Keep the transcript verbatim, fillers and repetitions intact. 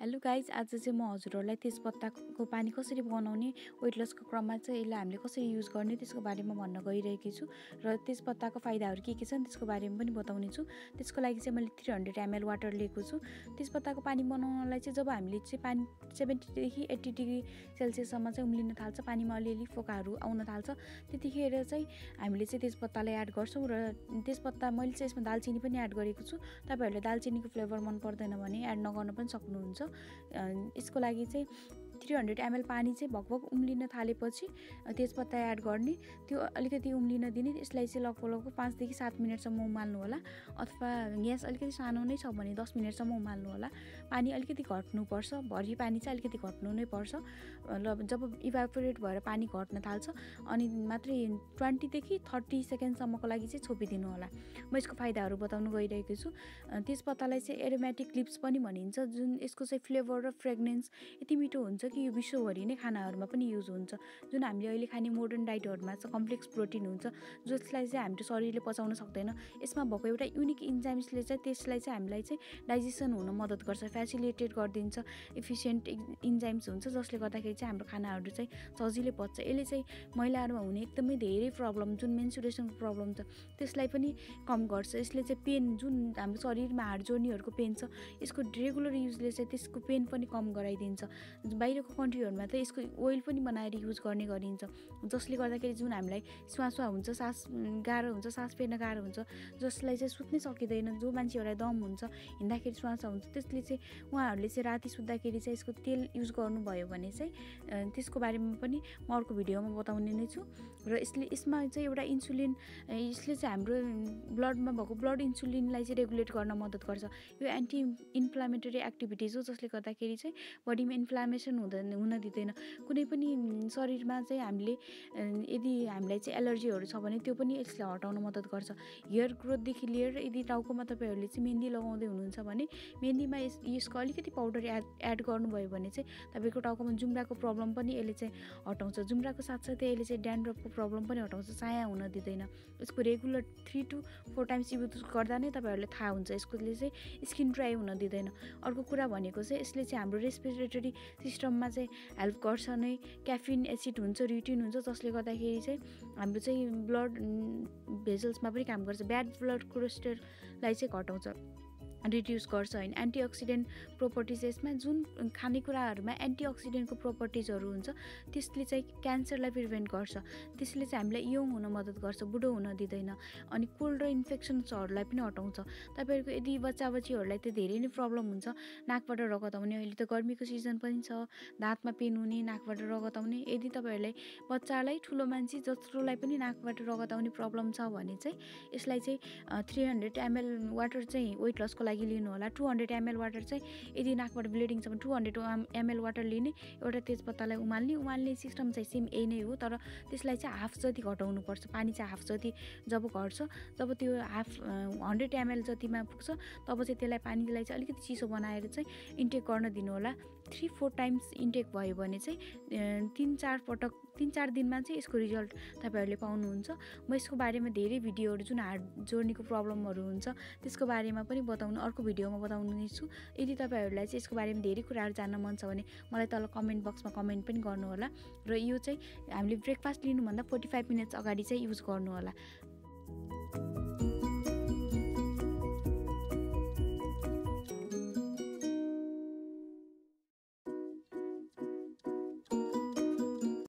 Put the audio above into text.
Hello guys, आज चाहिँ म हजुरहरूलाई तेजपत्ताको पानी कसरी बनाउने वेट लसको क्रममा चाहिँ यसलाई हामीले कसरी युज गर्ने त्यसको बारेमा भन्न गइरहेकी छु र तेजपत्ताको फाइदाहरू के के छन् त्यसको बारेमा पनि बताउने छु। त्यसको लागि चाहिँ मैले तीन सय एमएल वाटर लिएको छु। तेजपत्ताको पानी बनाउनलाई चाहिँ जब हामीले चाहिँ पानी सेभेन्टी देखि एट्टी डिग्री सेल्सियससम्म चाहिँ उम्लिन थाल्छ, पानीमा अलिअलि फोकाहरू आउन थाल्छ, त्यतिखेर चाहिँ हामीले चाहिँ तेजपत्तालाई एड गर्छौँ र तेजपत्ता मैले चाहिँ यसमा दालचिनी पनि एड गरेको छु। तपाईँहरूले दालचिनीको फ्लेभर मन पर्दैन भने एड नगर्न पनि सक्नुहुन्छ। यसको लागि चाहिँ तीन सय एमएल पानी चाहिँ भगभग उम्लिन थालेपछि तेजपत्ता एड गर्ने, त्यो अलिकति उम्लिन दिने, यसलाई चाहिँ लगभग लगभग पाँच देखि सात मिनटसम्म उमाल्नु होला अथवा ग्यास अलिकति सानो नै छ भने दस मिनटसम्म उमाल्नु होला। पानी अलिकति घट्नुपर्छ, भरि पानी चाहिँ अलिकति घट्नु नै पर्छ। जब इभापोरेट भएर पानी घट्न थाल्छ अनि मात्रै ट्वेन्टीदेखि थर्टी सेकेन्डसम्मको लागि चाहिँ छोपिदिनु होला। म यसको फाइदाहरू बताउनु गइरहेको छु। तेजपत्तालाई चाहिँ एरोमेटिक लिप्स पनि भनिन्छ, जुन यसको चाहिँ फ्लेभर र फ्रेग्रेन्स यति मिठो हुन्छ कि यो विश्वभरि नै खानाहरूमा पनि युज हुन्छ। जुन हामीले अहिले खाने मोडर्न डाइटहरूमा चाहिँ कम्प्लेक्स प्रोटिन हुन्छ जसलाई चाहिँ हाम्रो शरीरले पचाउन सक्दैन। यसमा भएको एउटा युनिक इन्जाइम्सले चाहिँ त्यसलाई चाहिँ हामीलाई चाहिँ डाइजेसन हुन मद्दत गर्छ, फ्यासिलिटेट गरिदिन्छ। इफिसियन्ट इन्जाइम्स हुन्छ जसले गर्दाखेरि चाहिँ हाम्रो खानाहरू चाहिँ सजिलै पच्छ। यसले चाहिँ महिलाहरूमा हुने एकदमै धेरै प्रब्लम जुन मेन्सुरेसनको प्रब्लम छ त्यसलाई पनि कम गर्छ। यसले चाहिँ पेन जुन हाम्रो शरीरमा हाड जोड्नेहरूको पेन छ यसको रेगुलर युजले चाहिँ त्यसको पेन पनि कम गराइदिन्छ। बाहिर कन्ट्रीहरूमा त यसको ओइल पनि बनाएर युज गर्ने गरिन्छ जसले गर्दाखेरि जुन हामीलाई स्वासवा हुन्छ, सास गाह्रो हुन्छ, सास फेर्न गाह्रो हुन्छ, जसलाई चाहिँ सुत्नै सकिँदैन, जो मान्छेहरूलाई दम हुन्छ हिँड्दाखेरि स्वासवा हुन्छ, त्यसले चाहिँ उहाँहरूले चाहिँ राति सुत्दाखेरि चाहिँ यसको तेल युज गर्नुभयो भने चाहिँ त्यसको बारेमा पनि म अर्को भिडियोमा बताउने नै छु। र यसले यसमा चाहिँ एउटा इन्सुलिन, यसले चाहिँ हाम्रो ब्लडमा भएको ब्लड इन्सुलिनलाई चाहिँ रेगुलेट गर्न मद्दत गर्छ। यो एन्टी इन्फ्लामेटरी एक्टिभिटिज हो जसले गर्दाखेरि चाहिँ बडीमा इन्फ्लामेसन हुँदैन हुन दिँदैन। कुनै पनि शरीरमा चाहिँ हामीले यदि हामीलाई चाहिँ एलर्जीहरू छ भने त्यो पनि यसले हटाउन मद्दत गर्छ। हेयर ग्रोथदेखि लिएर यदि टाउकोमा तपाईँहरूले चाहिँ मेहन्दी लगाउँदै हुनुहुन्छ भने मेहन्दीमा यस यसको अलिकति पाउडर एड एड गर्नुभयो भने चाहिँ तपाईँको टाउकोमा जुम्राको प्रब्लम पनि यसले चाहिँ हटाउँछ। जुम्राको साथसाथै यसले चाहिँ ड्यान्ड्रफको प्रब्लम पनि हटाउँछ, चाया हुन दिँदैन। यसको regular three two four times use गर्दा नै तपाईँहरूलाई थाहा हुन्छ यसकोले चाहिँ स्किन ड्राई हुन दिँदैन। अर्को कुरा भनेको चाहिँ यसले चाहिँ हाम्रो रेस्पिरेटरी सिस्टम मा चाहिँ हेल्प गर्छ नै। क्याफिन एसिड हुन्छ, रुटिन हुन्छ जसले गर्दाखेरि चाहिँ हाम्रो चाहिँ ब्लड भेसल्समा पनि काम गर्छ, ब्याड ब्लड कोलेस्ट्रललाई चाहिँ घटाउँछ, रिड्युस गर्छ। होइन, एन्टिअक्सिडेन्ट प्रोपर्टिज यसमा जुन खानेकुराहरूमा एन्टिअक्सिडेन्टको प्रोपर्टिजहरू हुन्छ त्यसले चाहिँ क्यान्सरलाई प्रिभेन्ट गर्छ। त्यसले चाहिँ हामीलाई यङ हुन मद्दत गर्छ, बुढो हुन दिँदैन। अनि कोल्ड र इन्फेक्सन्सहरूलाई पनि हटाउँछ। तपाईँहरूको यदि बच्चा बच्चीहरूलाई त धेरै नै प्रब्लम हुन्छ, नाकबाट रगत आउने, अहिले त गर्मीको सिजन पनि छ, दाँतमा पेन हुने, नाकबाट रगत आउने, यदि तपाईँहरूलाई बच्चालाई ठुलो मान्छे जत्रोलाई पनि नाकबाट रगत आउने प्रब्लम छ भने चाहिँ यसलाई चाहिँ थ्री हन्ड्रेड एमएल वाटर चाहिँ वेट लसको लागि लिनु होला। टू हन्ड्रेड एमएल वाटर चाहिँ यदि नाकबाट ब्लिडिङ छ भने टू हन्ड्रेड एमएल वाटर लिने, एउटा तेजपत्तालाई उमाल्ने। उमाल्ने सिस्टम चाहिँ सेम ए नै हो, तर त्यसलाई चाहिँ हाफ जति घटाउनुपर्छ। पानी चाहिँ हाफ जति जब घट्छ, जब त्यो हाफ हन्ड्रेड एमएल जतिमा पुग्छ तब चाहिँ त्यसलाई पानीलाई चाहिँ अलिकति चिसो बनाएर चाहिँ इन्टेक गर्न दिनु होला। थ्री फोर टाइम्स इन्टेक भयो भने चाहिँ तिन चार पटक तिन चार दिनमा चाहिँ यसको रिजल्ट तपाईँहरूले पाउनुहुन्छ। म यसको बारेमा धेरै भिडियोहरू जुन हाड जोड्नेको प्रब्लमहरू हुन्छ त्यसको बारेमा पनि बताउनु अर्को भिडियोमा बताउनु छु। यदि तपाईँहरूलाई चाहिँ यसको बारेमा धेरै कुराहरू जान्न मन छ भने मलाई तल कमेन्ट बक्समा कमेन्ट पनि गर्नुहोला। र यो चाहिँ हामीले ब्रेकफास्ट लिनुभन्दा फोर्टी फाइभ मिनट्स अगाडि चाहिँ युज गर्नुहोला।